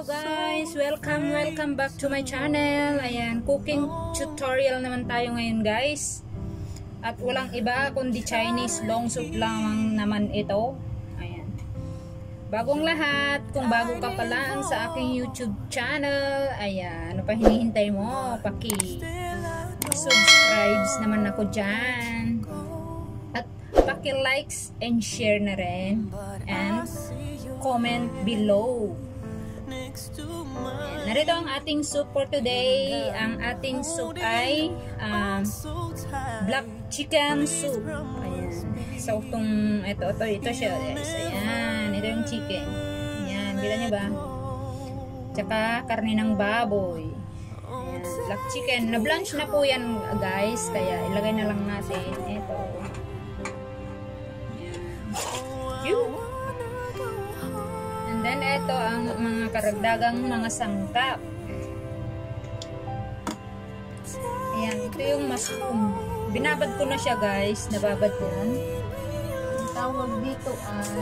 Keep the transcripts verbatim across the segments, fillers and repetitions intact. Halo guys, welcome welcome back to my channel. Ayan, cooking tutorial naman tayo ngayon guys. At walang iba kundi Chinese long soup lang naman ito. Ayan. Bagong lahat, kung bago ka pa lang sa aking YouTube channel, ayan, ano pa hinihintay mo? Paki subscribes naman ako dyan. At paki likes and share na rin. And comment below. Ayan, narito ang ating soup for today. Ang ating soup ay um, black chicken soup. Ayan. So itong, ito, ito, ito siya. Ayan, ito yung chicken. Ayan, kita nyo ba? Tsaka karne ng baboy. Ayan, black chicken. Na-blanch na po yan guys. Kaya ilagay na lang natin. Ito. Ayan. Then, ito ang mga karagdagang mga sangkap. Ayan, ito yung mushroom. Binabad ko na siya, guys. Nababad ko yan. Ang tawag dito ay,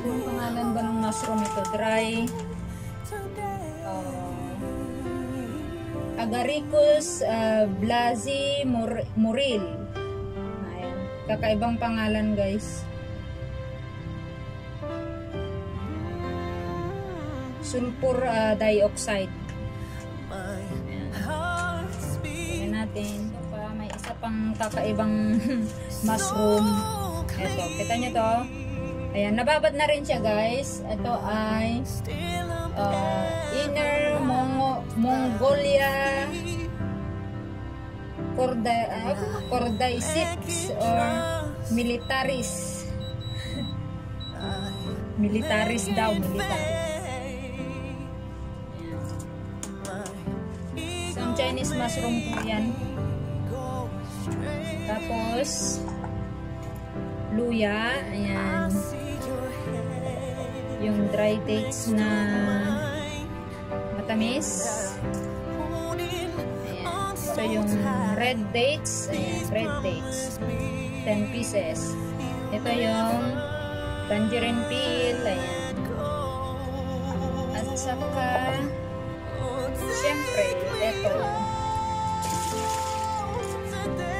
yung pangalan ba ng mushroom ito? Dry uh, Agaricus uh, blazei muril. Ayan. Kakaibang pangalan, guys. Sulfur uh, dioxide. Ayan natin. Ito pa, may isa pang kakaibang mushroom. Ito, kita nyo to. Ayan, nababad na rin siya guys. Ito ay uh, Inner Mongo Mongolia Cordyceps or militaris. Militaris daw, militaris. Chinese mushroom po yan. Tapos luya, ayan. Yung dry dates na matamis. Ayan. So yung red dates, ayan, red dates. ten pieces. Ito yung tangerine peel, ayan. At saka siyempre, eto.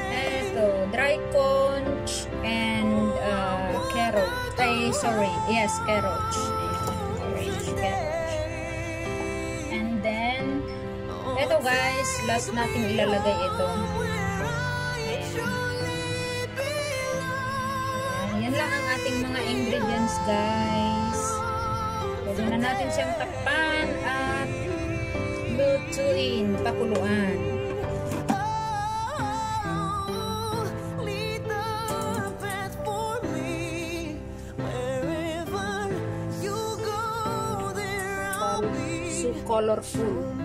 Eto, dry conch and uh, carrot. Ay, sorry. Yes, carrot. Orange carrot. And then, eto guys, last natin ilalagay ito. Ayan. Yan lang ang ating mga ingredients guys. Pwede na natin siyang takpan at lutuin, pakuluan. So colorful.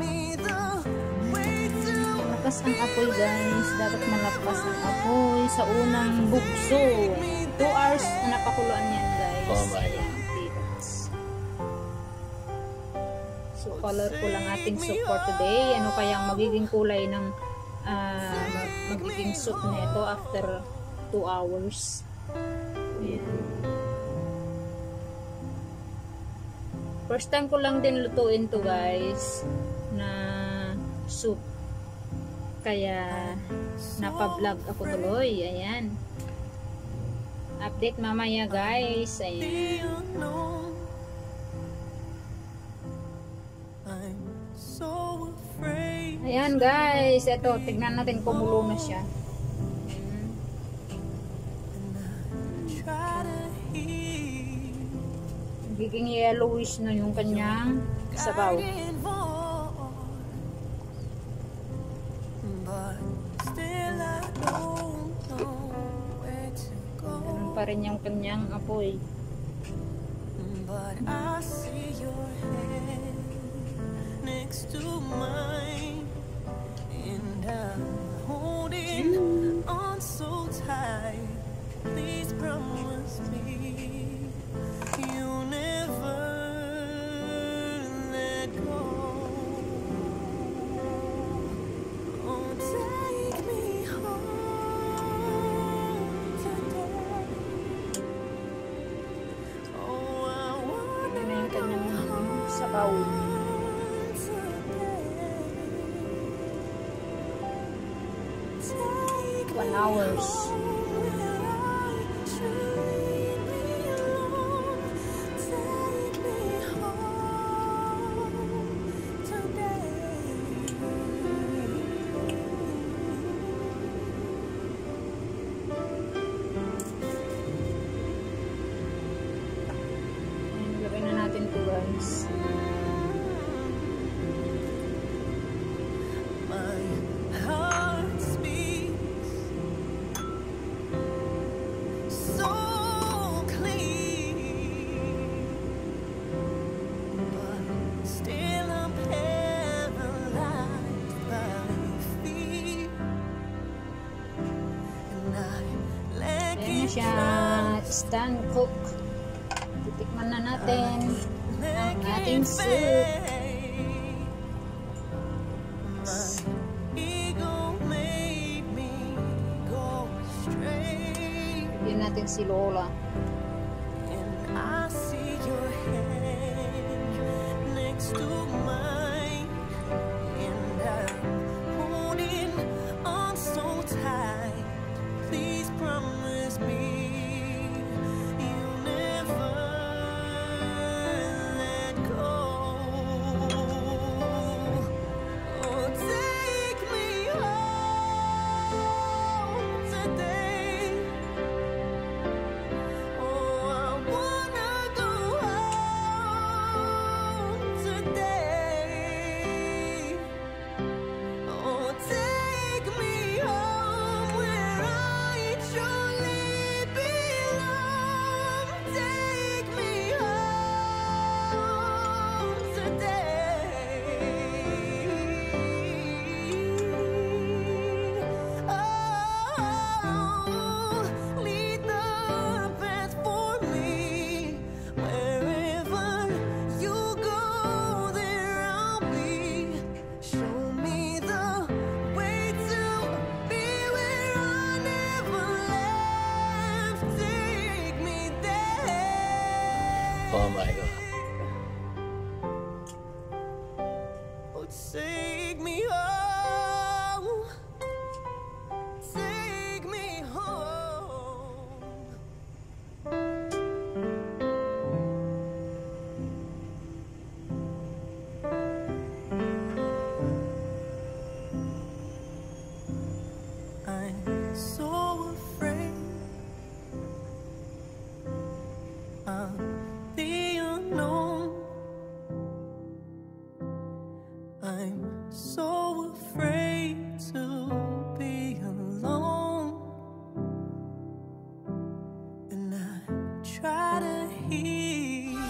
Malakas ang apoy guys. Dapat malakas ang apoy sa unang bukso. two hours na napakuluan yan guys. Oh my God. So, colorful ang ating soup for today. Ano kayang magiging kulay ng uh, magiging soup na ito after two hours. Ayan. First time ko lang din lutuin to guys na soup. Kaya napablog ako tuloy. Ayan. Update mamaya guys. Ayan. Ayan guys, eto, tignan natin kumulo na siya. Magiging yellowish na yung kanyang sabaw. Ganun pa rin yung kanyang apoy. Next to mine, and I'm holding on so tight. Please promise me you'll never let go. Oh, take me home today. Oh, I wanna go home. hours. Dan cook, titikman na natin ang ating soup. Bigyan natin si Lola. Oh my God. Oh, take me home. Take me home. I'm so afraid. I'm I'm so afraid to be alone, and I try to heal.